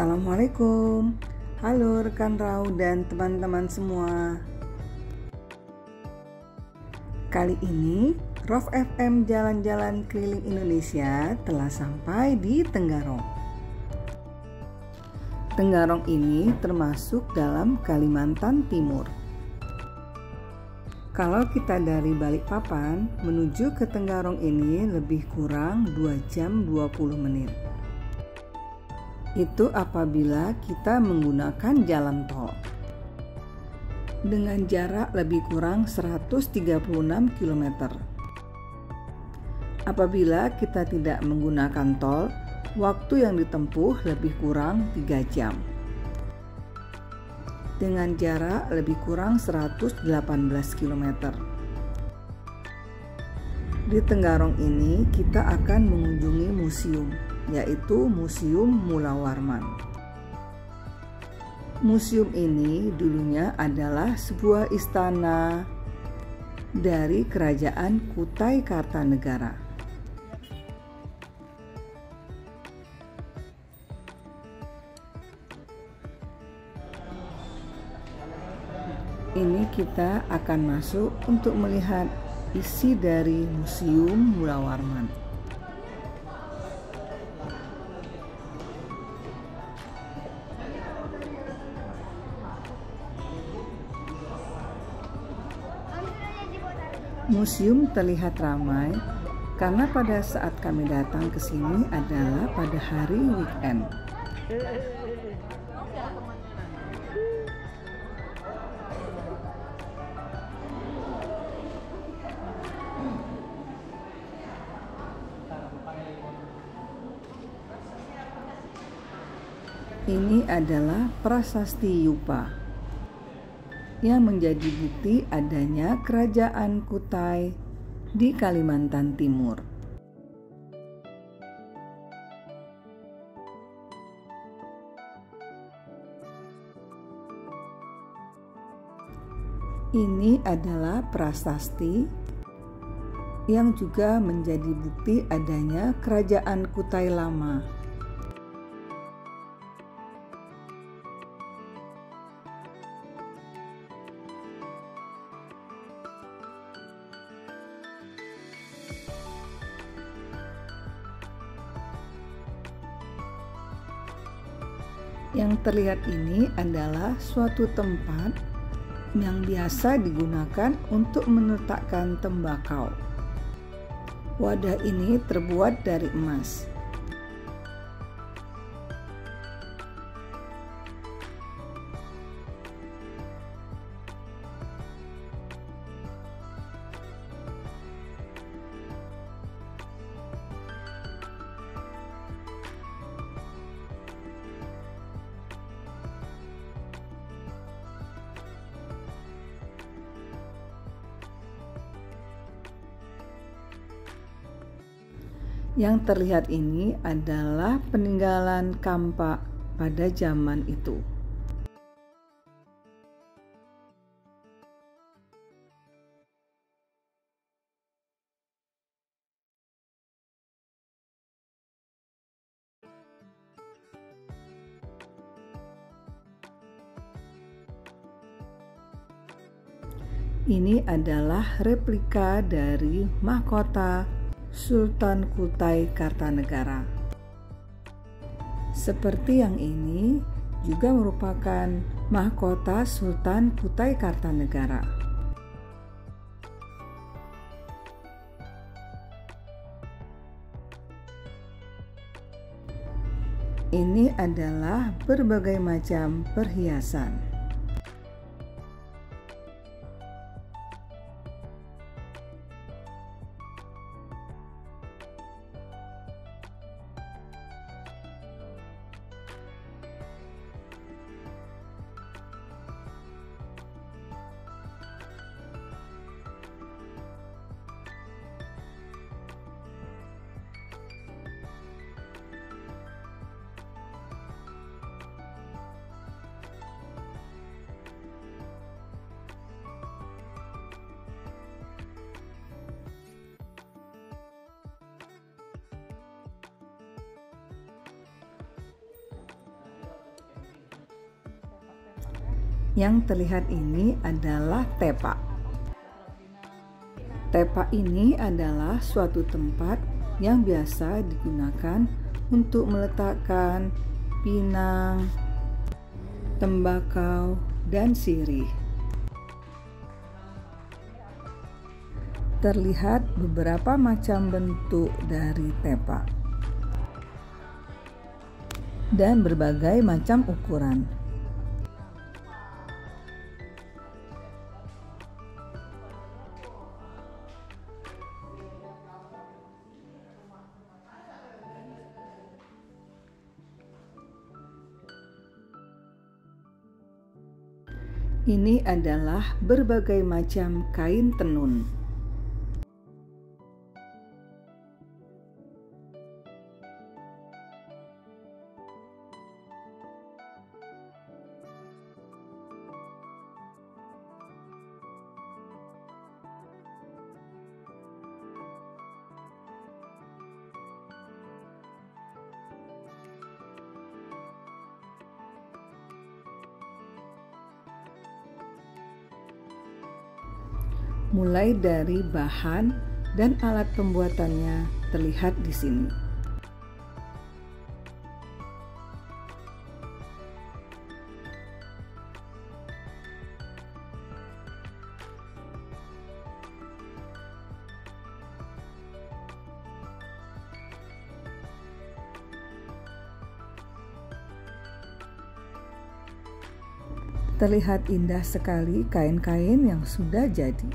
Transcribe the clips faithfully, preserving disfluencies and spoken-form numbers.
Assalamualaikum. Halo rekan R A U dan teman-teman semua. Kali ini R O F F M jalan-jalan keliling Indonesia telah sampai di Tenggarong. Tenggarong ini termasuk dalam Kalimantan Timur. Kalau kita dari Balikpapan menuju ke Tenggarong ini lebih kurang dua jam dua puluh menit. Itu apabila kita menggunakan jalan tol. Dengan jarak lebih kurang seratus tiga puluh enam kilometer. Apabila kita tidak menggunakan tol, waktu yang ditempuh lebih kurang tiga jam. Dengan jarak lebih kurang seratus delapan belas kilometer. Di Tenggarong ini kita akan mengunjungi museum, yaitu Museum Mulawarman. Museum ini dulunya adalah sebuah istana dari kerajaan Kutai Kartanegara. Ini kita akan masuk untuk melihat isi dari Museum Mulawarman. Museum terlihat ramai karena pada saat kami datang ke sini adalah pada hari weekend. Ini adalah Prasasti Yupa, yang menjadi bukti adanya kerajaan Kutai di Kalimantan Timur. Ini adalah prasasti yang juga menjadi bukti adanya kerajaan Kutai lama. Yang terlihat ini adalah suatu tempat yang biasa digunakan untuk meletakkan tembakau. Wadah ini terbuat dari emas. Yang terlihat ini adalah peninggalan kampak pada zaman itu. Ini adalah replika dari mahkota Sultan Kutai Kartanegara. Seperti yang ini juga merupakan mahkota Sultan Kutai Kartanegara. Ini adalah berbagai macam perhiasan. Yang terlihat ini adalah tepak. Tepak ini adalah suatu tempat yang biasa digunakan untuk meletakkan pinang, tembakau, dan sirih. Terlihat beberapa macam bentuk dari tepak dan berbagai macam ukuran. Ini adalah berbagai macam kain tenun. Mulai dari bahan dan alat pembuatannya terlihat di sini. Terlihat indah sekali kain-kain yang sudah jadi.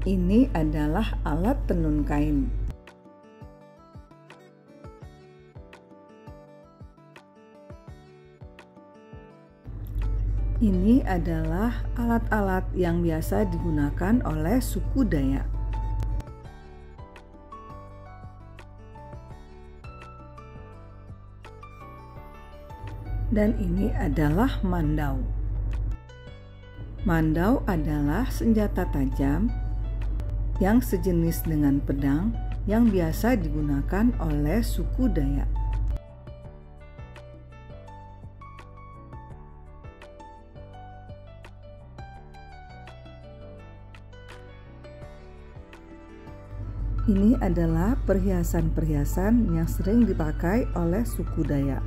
Ini adalah alat tenun kain. Ini adalah alat-alat yang biasa digunakan oleh suku Dayak. Dan ini adalah mandau. Mandau adalah senjata tajam yang sejenis dengan pedang yang biasa digunakan oleh suku Dayak. Ini adalah perhiasan-perhiasan yang sering dipakai oleh suku Dayak.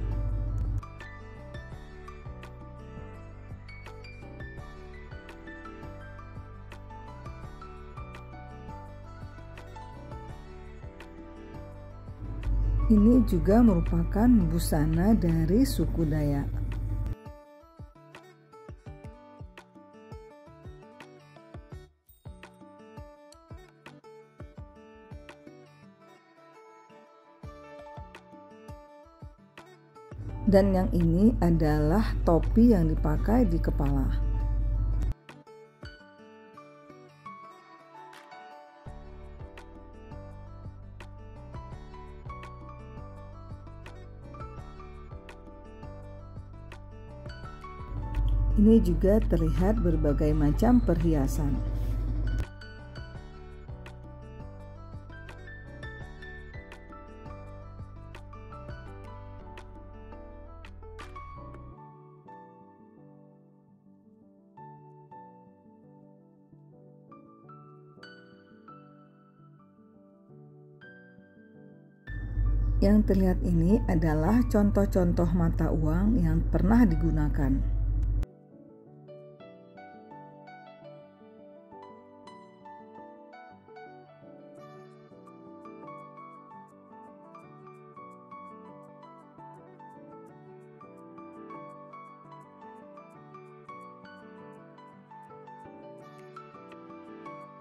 Ini juga merupakan busana dari suku Dayak. Dan yang ini adalah topi yang dipakai di kepala. Ini juga terlihat berbagai macam perhiasan. Yang terlihat ini adalah contoh-contoh mata uang yang pernah digunakan.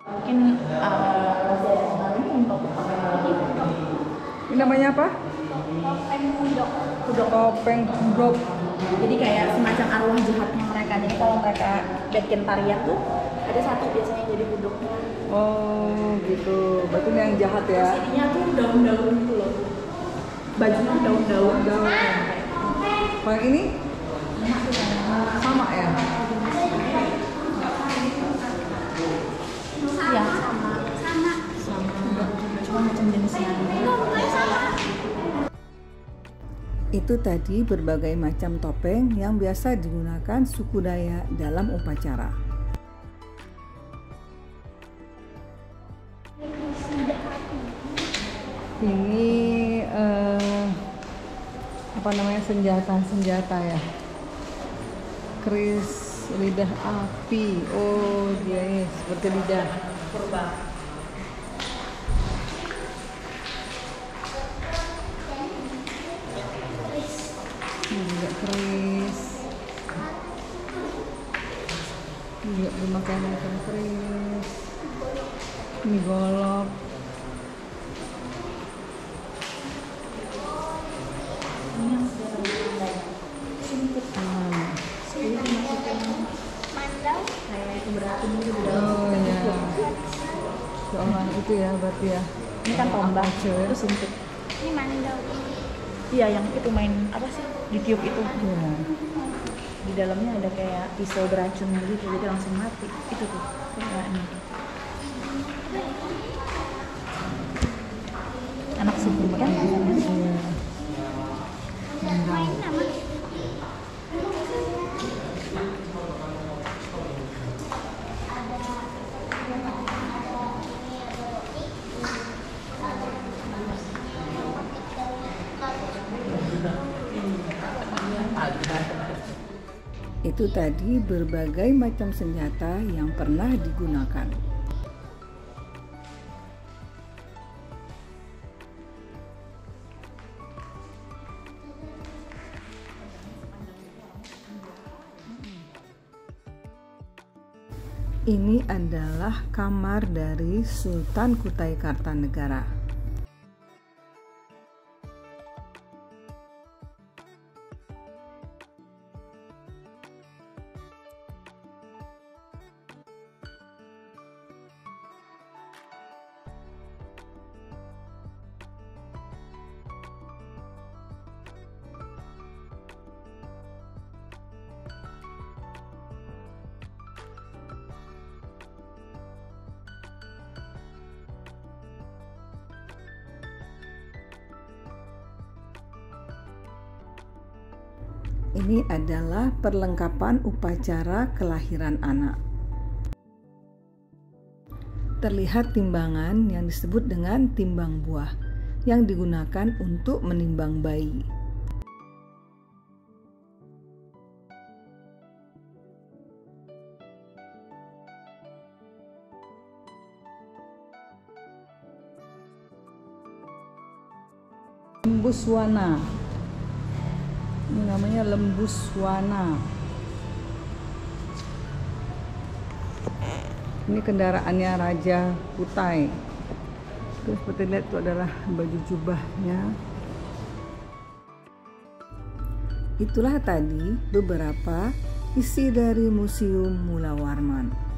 Mungkin uh, untuk namanya apa? Kopeng gudok. Gudok kopeng gudok. Jadi kayak semacam arwah jahatnya mereka. Jadi kalau mereka bikin tarian tuh ada satu biasanya jadi gudoknya. Oh gitu. Berarti yang jahat ya? Isinya tuh daun-daun gitu loh. Bajunya daun-daun. Daun. Kalau ini? Sama ya? Ya sama. Sama. Sama. Cuma macam jenisnya. Itu tadi berbagai macam topeng yang biasa digunakan suku Dayak dalam upacara. Ini eh, apa namanya senjata-senjata ya? Keris lidah api. Oh dia yes, seperti lidah purba. Enggak keris, enggak memakai macam keris. Ini golok. Mandau. Kayak berarti ini oh ya. Soalnya itu ya berarti ya. Ini kan tombak itu simpit. Ini mandau. Iya, yang itu main apa sih di tiup itu. Ya. Di dalamnya ada kayak pisau beracun gitu, jadi langsung mati. Itu tuh. Kayaknya. Anak suku kan? Iya. Main nama. Itu tadi berbagai macam senjata yang pernah digunakan. Ini adalah kamar dari Sultan Kutai Kartanegara. Ini adalah perlengkapan upacara kelahiran anak. Terlihat timbangan yang disebut dengan timbang buah yang digunakan untuk menimbang bayi. Lembuswana. Ini namanya Lembuswana. Ini kendaraannya Raja Kutai. Terus seperti lihat itu adalah baju jubahnya. Itulah tadi beberapa isi dari Museum Mulawarman.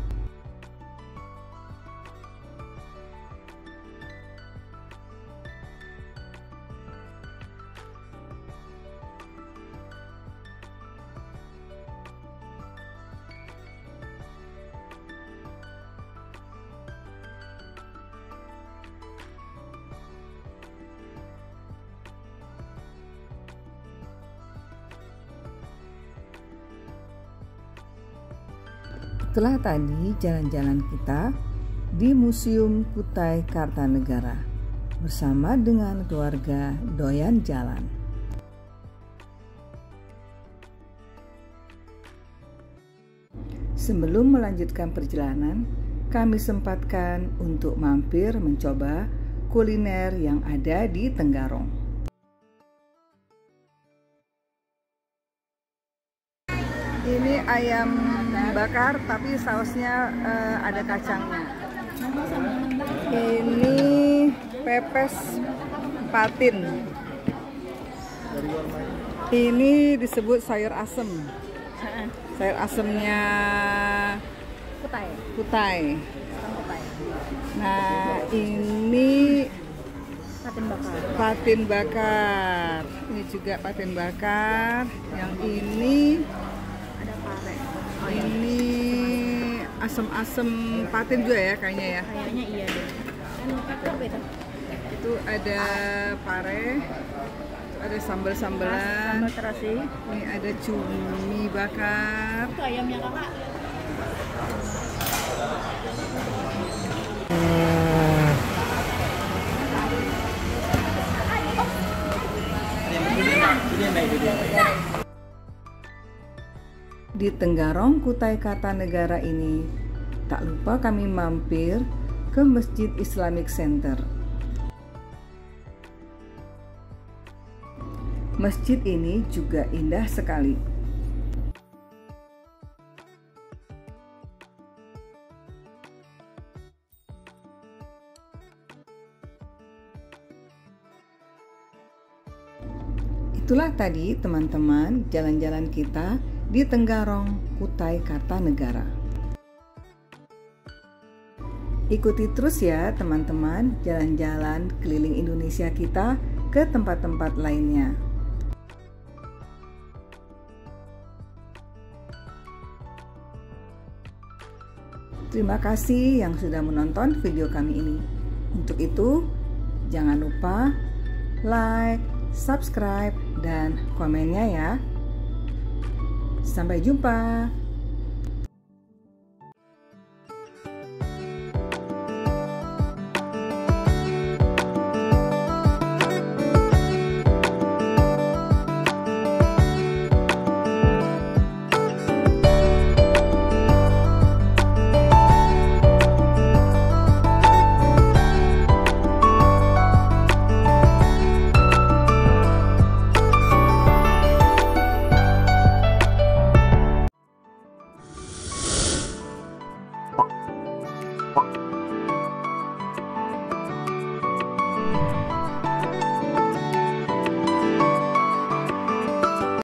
Setelah tadi jalan-jalan kita di Museum Kutai Kartanegara bersama dengan keluarga doyan jalan. Sebelum melanjutkan perjalanan, kami sempatkan untuk mampir mencoba kuliner yang ada di Tenggarong. Ini ayam bakar tapi sausnya uh, ada kacangnya. Ini pepes patin. Ini disebut sayur asem. Sayur asemnya Kutai. Kutai. Nah, ini patin bakar. Patin bakar. Ini juga patin bakar. Yang ini ada pare. Oh, ini asem-asem patin juga ya kayaknya ya. Kayaknya iya deh. Itu ada pare. Ada sambal-sambalan, sambal terasi. Ini ada cumi bakar. Itu ayamnya kakak. Di Tenggarong, Kutai Kartanegara ini, tak lupa kami mampir ke Masjid Islamic Center. Masjid ini juga indah sekali. Itulah tadi teman-teman jalan-jalan kita di Tenggarong, Kutai Kartanegara. Ikuti terus ya teman-teman jalan-jalan keliling Indonesia kita ke tempat-tempat lainnya. Terima kasih yang sudah menonton video kami ini. Untuk itu, jangan lupa like, subscribe, dan komennya ya. Sampai jumpa.